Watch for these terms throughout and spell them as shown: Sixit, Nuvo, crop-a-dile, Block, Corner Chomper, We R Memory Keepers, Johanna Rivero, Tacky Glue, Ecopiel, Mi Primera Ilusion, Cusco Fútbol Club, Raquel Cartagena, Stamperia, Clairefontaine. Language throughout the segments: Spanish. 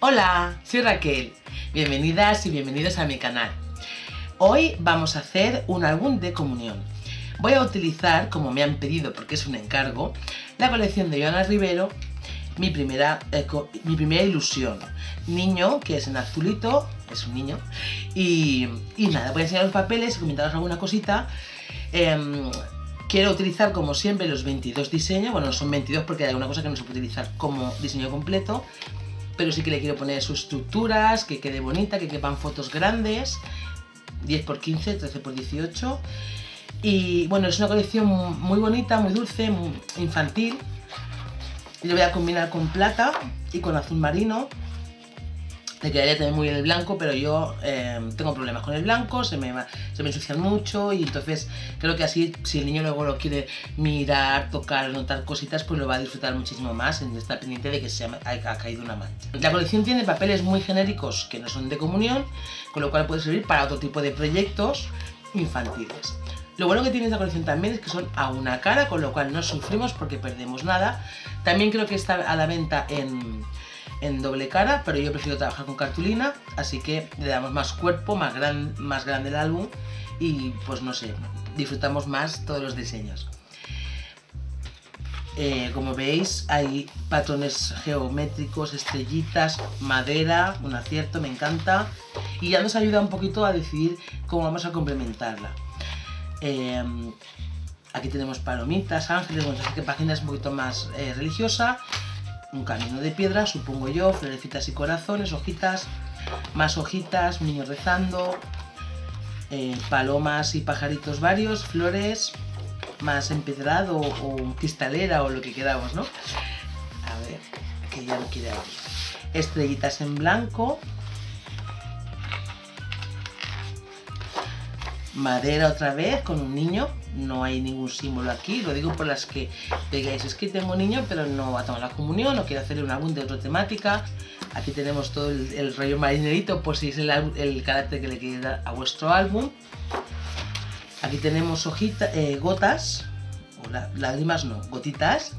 Hola, soy Raquel. Bienvenidas y bienvenidos a mi canal. Hoy vamos a hacer un álbum de comunión. Voy a utilizar, como me han pedido porque es un encargo, la colección de Johanna Rivero, Mi Primera Ilusión. Niño, que es en azulito, es un niño. Y nada, voy a enseñar los papeles y comentaros alguna cosita. Quiero utilizar, como siempre, los 22 diseños. Bueno, no son 22 porque hay alguna cosa que no se puede utilizar como diseño completo, pero sí que le quiero poner sus estructuras, que quede bonita, que quepan fotos grandes, 10×15, 13×18, y bueno, es una colección muy bonita, muy dulce, muy infantil, y lo voy a combinar con plata y con azul marino. Le quedaría también muy bien el blanco, pero yo tengo problemas con el blanco, se me ensucian mucho, y entonces creo que así, si el niño luego lo quiere mirar, tocar, notar cositas, pues lo va a disfrutar muchísimo más en estar pendiente de que ha caído una mancha. La colección tiene papeles muy genéricos que no son de comunión, con lo cual puede servir para otro tipo de proyectos infantiles. Lo bueno que tiene esta colección también es que son a una cara, con lo cual no sufrimos porque perdemos nada. También creo que está a la venta en doble cara, pero yo prefiero trabajar con cartulina, así que le damos más cuerpo, más grande el álbum, y pues no sé, disfrutamos más todos los diseños. Como veis, hay patrones geométricos, estrellitas, madera, un acierto, me encanta, y ya nos ayuda un poquito a decidir cómo vamos a complementarla. Aquí tenemos palomitas, ángeles, bueno, así que página es un poquito más religiosa. Un camino de piedra, supongo yo, florecitas y corazones, hojitas, más hojitas, niños rezando, palomas y pajaritos varios, flores, más empedrado o cristalera o lo que queramos, ¿no? A ver, que ya no quiere abrir. Estrellitas en blanco, madera otra vez con un niño. No hay ningún símbolo aquí, lo digo por las que digáis, es que tengo un niño pero no ha tomado la comunión, no quiero hacerle un álbum de otra temática. Aquí tenemos todo el rollo marinerito, por si es el carácter que le queréis dar a vuestro álbum. Aquí tenemos hojitas, gotas, o lágrimas no, gotitas,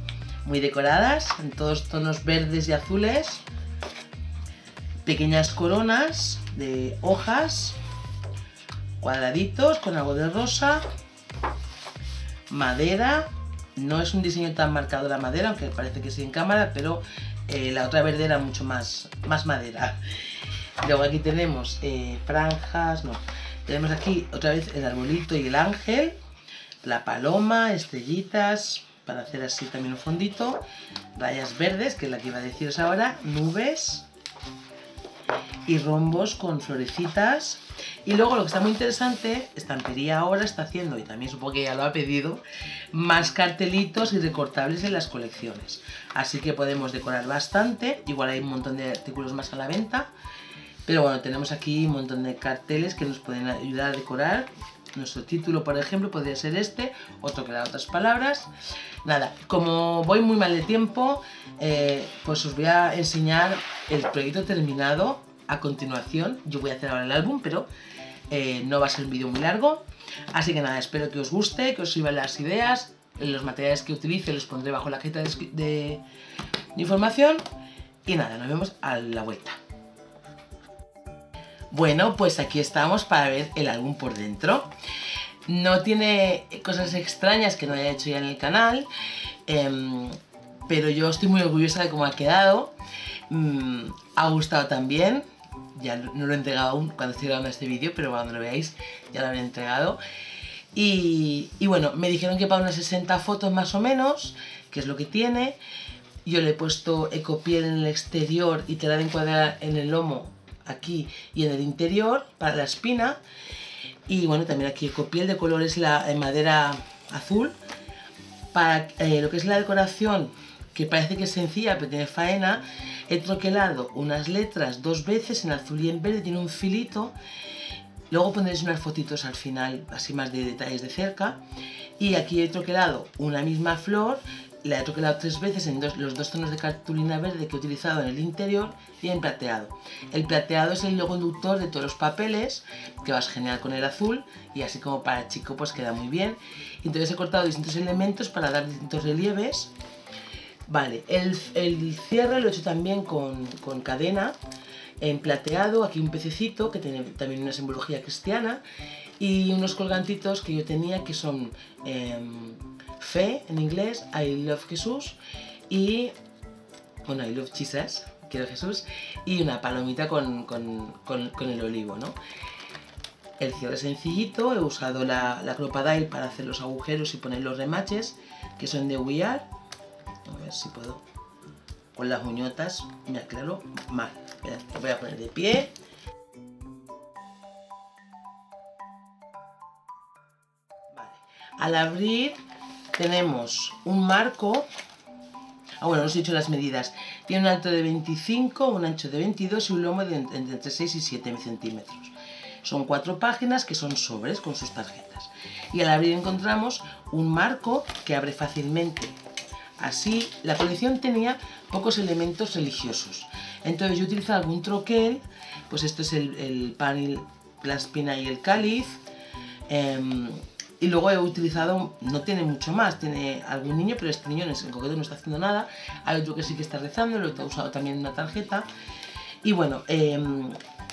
muy decoradas, en todos tonos verdes y azules. Pequeñas coronas de hojas, cuadraditos con algo de rosa, madera. No es un diseño tan marcado la madera, aunque parece que sí en cámara, pero la otra verde era mucho más madera. Luego aquí tenemos franjas, no, tenemos aquí otra vez el arbolito y el ángel, la paloma, estrellitas, para hacer así también un fondito, rayas verdes, que es la que iba a deciros ahora, nubes y rombos con florecitas. Y luego lo que está muy interesante, Stamperia ahora está haciendo, y también supongo que ya lo ha pedido, más cartelitos y recortables en las colecciones, así que podemos decorar bastante. Igual hay un montón de artículos más a la venta, pero bueno, tenemos aquí un montón de carteles que nos pueden ayudar a decorar. Nuestro título, por ejemplo, podría ser este, otro que da otras palabras. Nada, como voy muy mal de tiempo, pues os voy a enseñar el proyecto terminado. A continuación, yo voy a hacer ahora el álbum, pero no va a ser un vídeo muy largo. Así que nada, espero que os guste, que os sirvan las ideas. Los materiales que utilice los pondré bajo la cajita de información. Y nada, nos vemos a la vuelta. Bueno, pues aquí estamos para ver el álbum por dentro. No tiene cosas extrañas que no haya hecho ya en el canal, pero yo estoy muy orgullosa de cómo ha quedado. Ha gustado también. Ya no lo he entregado aún cuando estoy grabando este vídeo, pero cuando lo veáis ya lo habré entregado. Y bueno, me dijeron que para unas 60 fotos más o menos, que es lo que tiene. Yo le he puesto Ecopiel en el exterior y tela de encuadrar en el lomo aquí y en el interior para la espina. Y bueno, también aquí Ecopiel de color es la madera azul. Para lo que es la decoración, que parece que es sencilla pero tiene faena, he troquelado unas letras dos veces en azul y en verde, tiene un filito. Luego pondréis unas fotitos al final, así más de detalles de cerca. Y aquí he troquelado una misma flor, la he troquelado tres veces en los dos tonos de cartulina verde que he utilizado en el interior y en plateado. El plateado es el hilo conductor de todos los papeles, que vas genial con el azul, y así como para chico pues queda muy bien. Entonces he cortado distintos elementos para dar distintos relieves. Vale, el cierre lo he hecho también con cadena en plateado, aquí un pececito que tiene también una simbología cristiana y unos colgantitos que yo tenía que son fe en inglés, I love Jesus y, bueno, I love Jesus, quiero Jesús, y una palomita con el olivo, ¿no? El cierre es sencillito, he usado la crop-a-dile para hacer los agujeros y poner los remaches que son de We R. A ver si puedo con las uñotas, me aclaro mal. Lo voy a poner de pie. Vale. Al abrir tenemos un marco. Ah, bueno, os he dicho las medidas. Tiene un alto de 25, un ancho de 22 y un lomo de entre 6 y 7 centímetros. Son 4 páginas que son sobres con sus tarjetas. Y al abrir encontramos un marco que abre fácilmente. Así, la colección tenía pocos elementos religiosos. Entonces yo utilizo algún troquel, pues esto es el pan, la espina y el cáliz. Y luego he utilizado, no tiene mucho más, tiene algún niño, pero este niño en concreto no está haciendo nada. Hay otro que sí que está rezando, lo he usado también en una tarjeta. Y bueno,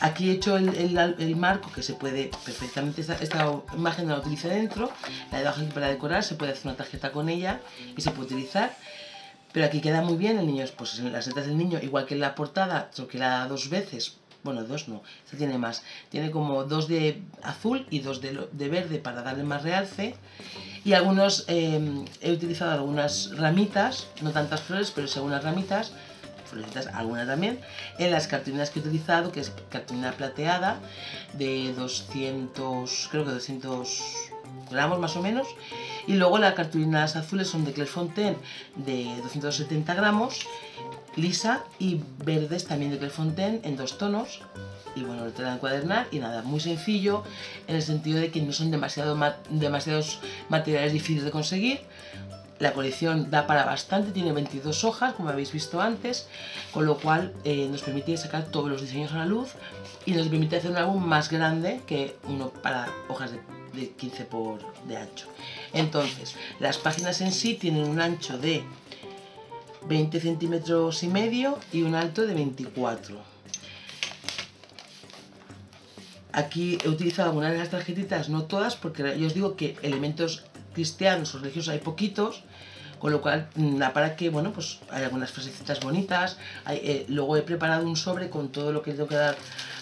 aquí he hecho el marco que se puede perfectamente, esta imagen la utilizo dentro, la dejo aquí para decorar, se puede hacer una tarjeta con ella y se puede utilizar. Pero aquí queda muy bien, el niño, pues en las letras del niño, igual que en la portada, troquelada 2 veces, bueno, 2 no, esta tiene más, tiene como 2 de azul y 2 de verde para darle más realce. Y algunos, he utilizado algunas ramitas, no tantas flores, pero sí algunas ramitas, florecitas algunas también, en las cartulinas que he utilizado, que es cartulina plateada de 200, creo que 200 gramos más o menos, y luego las cartulinas azules son de Clairefontaine de 270 gramos lisa y verdes también de Clairefontaine en 2 tonos. Y bueno, lo tengo que encuadernar y nada, muy sencillo en el sentido de que no son demasiados materiales difíciles de conseguir. La colección da para bastante, tiene 22 hojas, como habéis visto antes, con lo cual nos permite sacar todos los diseños a la luz y nos permite hacer un álbum más grande que uno para hojas de 15 por de ancho. Entonces, las páginas en sí tienen un ancho de 20 centímetros y medio y un alto de 24. Aquí he utilizado algunas de las tarjetitas, no todas, porque yo os digo que elementos cristianos o religiosos hay poquitos, con lo cual da para que, bueno, pues hay algunas frasecitas bonitas. Luego he preparado un sobre con todo lo que tengo que dar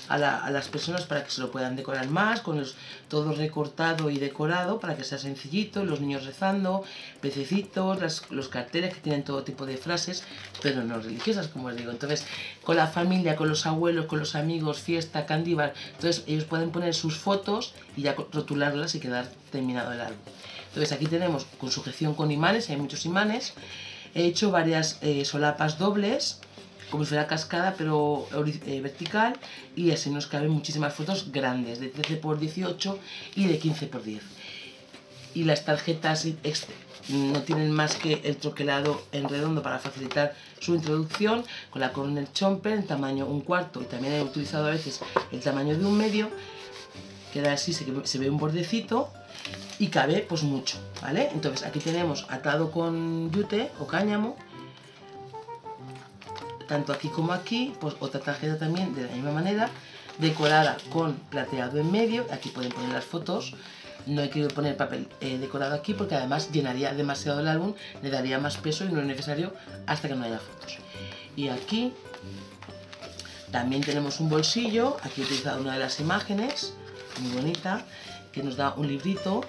a las personas para que se lo puedan decorar más, con todo recortado y decorado para que sea sencillito, los niños rezando, pececitos, los carteles que tienen todo tipo de frases, pero no religiosas, como os digo. Entonces, con la familia, con los abuelos, con los amigos, fiesta, candy bar, entonces ellos pueden poner sus fotos y ya rotularlas y quedar terminado el álbum. Entonces aquí tenemos con sujeción con imanes, hay muchos imanes. He hecho varias solapas dobles, como si fuera cascada, pero vertical. Y así nos caben muchísimas fotos grandes, de 13 x 18 y de 15 x 10. Y las tarjetas no tienen más que el troquelado en redondo para facilitar su introducción, con la Corner Chomper en tamaño 1/4. Y también he utilizado a veces el tamaño de 1/2. Queda así, se ve un bordecito. Y cabe pues mucho, ¿vale? Entonces aquí tenemos atado con yute o cáñamo, tanto aquí como aquí, pues otra tarjeta también de la misma manera, decorada con plateado en medio. Aquí pueden poner las fotos, no he querido poner papel decorado aquí porque además llenaría demasiado el álbum, le daría más peso y no es necesario hasta que no haya fotos. Y aquí también tenemos un bolsillo, aquí he utilizado una de las imágenes, muy bonita, que nos da un librito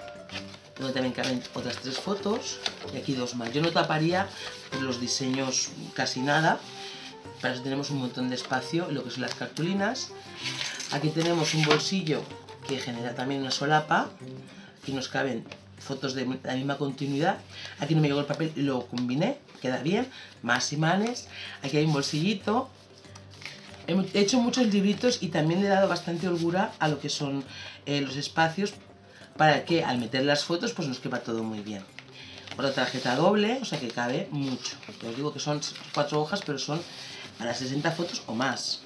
donde también caben otras 3 fotos y aquí 2 más. Yo no taparía los diseños casi nada, para eso tenemos un montón de espacio en lo que son las cartulinas. Aquí tenemos un bolsillo que genera también una solapa, aquí nos caben fotos de la misma continuidad. Aquí no me llegó el papel, lo combiné, queda bien, más imanes. Aquí hay un bolsillito. He hecho muchos libritos y también le he dado bastante holgura a lo que son los espacios para que al meter las fotos pues nos quepa todo muy bien. Otra tarjeta doble, o sea que cabe mucho. Os digo que son 4 hojas, pero son para 60 fotos o más.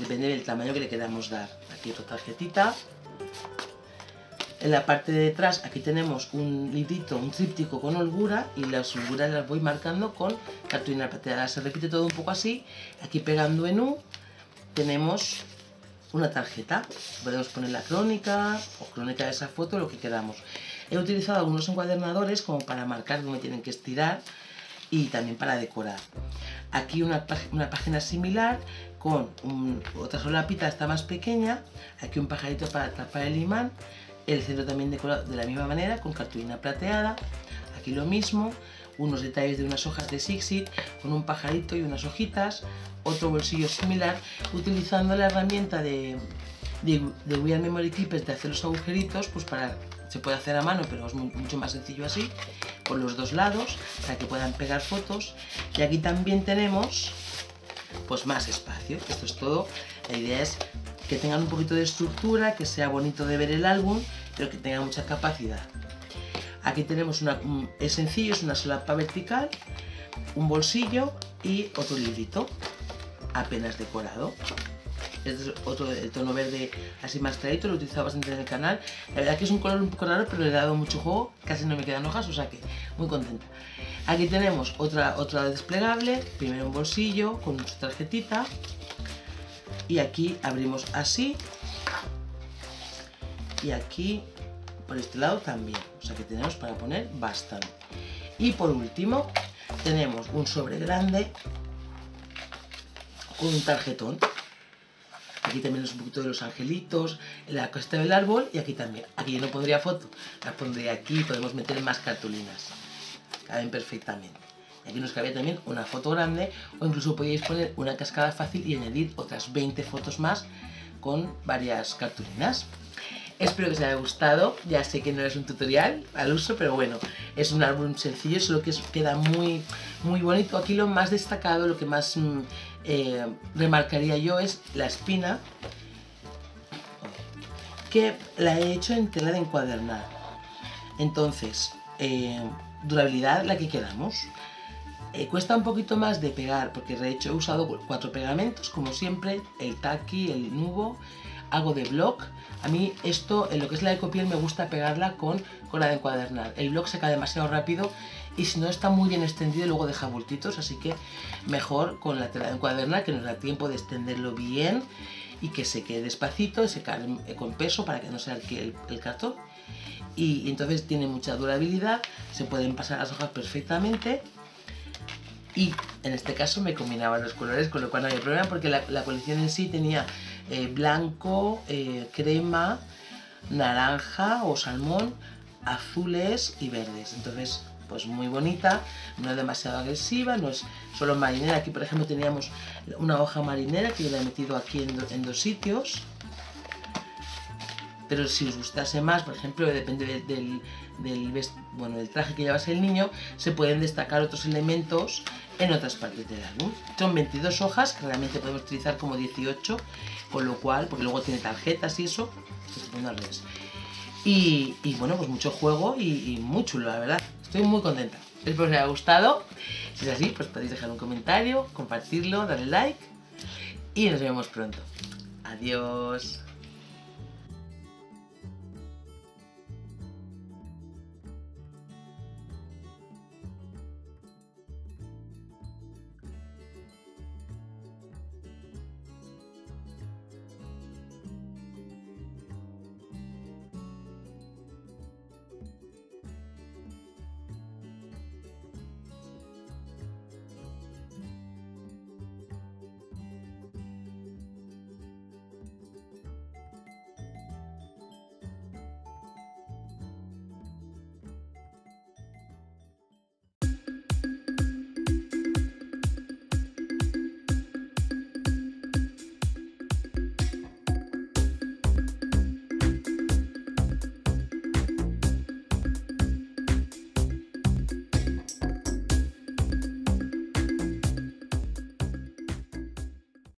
Depende del tamaño que le queramos dar. Aquí otra tarjetita. En la parte de atrás aquí tenemos un librito, un tríptico con holgura, y las holguras las voy marcando con cartulina plateada. Se repite todo un poco así. Aquí pegando en U tenemos una tarjeta. Podemos poner la crónica o crónica de esa foto, lo que queramos. He utilizado algunos encuadernadores como para marcar dónde tienen que estirar y también para decorar. Aquí una página similar con otra solapita, está más pequeña. Aquí un pajarito para atrapar el imán. El centro también decorado de la misma manera con cartulina plateada. Aquí lo mismo, unos detalles de unas hojas de Sixit con un pajarito y unas hojitas. Otro bolsillo similar, utilizando la herramienta de We R Memory Keepers de hacer los agujeritos, pues para, se puede hacer a mano, pero es mucho más sencillo así, por los dos lados, para que puedan pegar fotos. Y aquí también tenemos pues más espacio. Esto es todo. La idea es que tengan un poquito de estructura, que sea bonito de ver el álbum, pero que tenga mucha capacidad. Aquí tenemos es sencillo, es una solapa vertical, un bolsillo y otro librito apenas decorado. Este es otro de tono verde así más clarito, lo he utilizado bastante en el canal. La verdad que es un color un poco raro, pero le he dado mucho juego, casi no me quedan hojas, o sea que muy contenta. Aquí tenemos otra desplegable, primero un bolsillo con nuestra tarjetita. Y aquí abrimos así, y aquí por este lado también, o sea que tenemos para poner bastante. Y por último tenemos un sobre grande con un tarjetón. Aquí también es un poquito de los angelitos, la costa del árbol, y aquí también. Aquí yo no pondría foto, la pondré aquí, podemos meter más cartulinas, caben perfectamente. Aquí nos cabía también una foto grande, o incluso podíais poner una cascada fácil y añadir otras 20 fotos más con varias cartulinas. Espero que os haya gustado. Ya sé que no es un tutorial al uso, pero bueno, es un álbum sencillo, solo que queda muy, muy bonito. Aquí lo más destacado, lo que más remarcaría yo, es la espina, que la he hecho en tela de encuadernar. Entonces, durabilidad la que queramos. Cuesta un poquito más de pegar, porque de hecho he usado 4 pegamentos, como siempre, el taqui, el nuvo, algo de block. A mí esto, en lo que es la Ecopiel, me gusta pegarla con cola de encuadernar. El block seca demasiado rápido y si no está muy bien extendido luego deja bultitos, así que mejor con la tela de encuadernar, que nos da tiempo de extenderlo bien y que se quede despacito, secar con peso para que no se arquee el cartón. Y entonces tiene mucha durabilidad, se pueden pasar las hojas perfectamente. Y en este caso me combinaban los colores, con lo cual no había problema, porque la colección en sí tenía blanco, crema, naranja o salmón, azules y verdes. Entonces, pues muy bonita, no es demasiado agresiva, no es solo marinera. Aquí, por ejemplo, teníamos una hoja marinera que yo la he metido aquí en dos sitios. Pero si os gustase más, por ejemplo, depende del traje que llevase el niño, se pueden destacar otros elementos en otras partes del álbum. Son 22 hojas, que realmente podemos utilizar como 18, con lo cual, porque luego tiene tarjetas y eso, y bueno, pues mucho juego y muy chulo, la verdad. Estoy muy contenta. Espero que os haya gustado. Si es así, pues podéis dejar un comentario, compartirlo, darle like y nos vemos pronto. Adiós.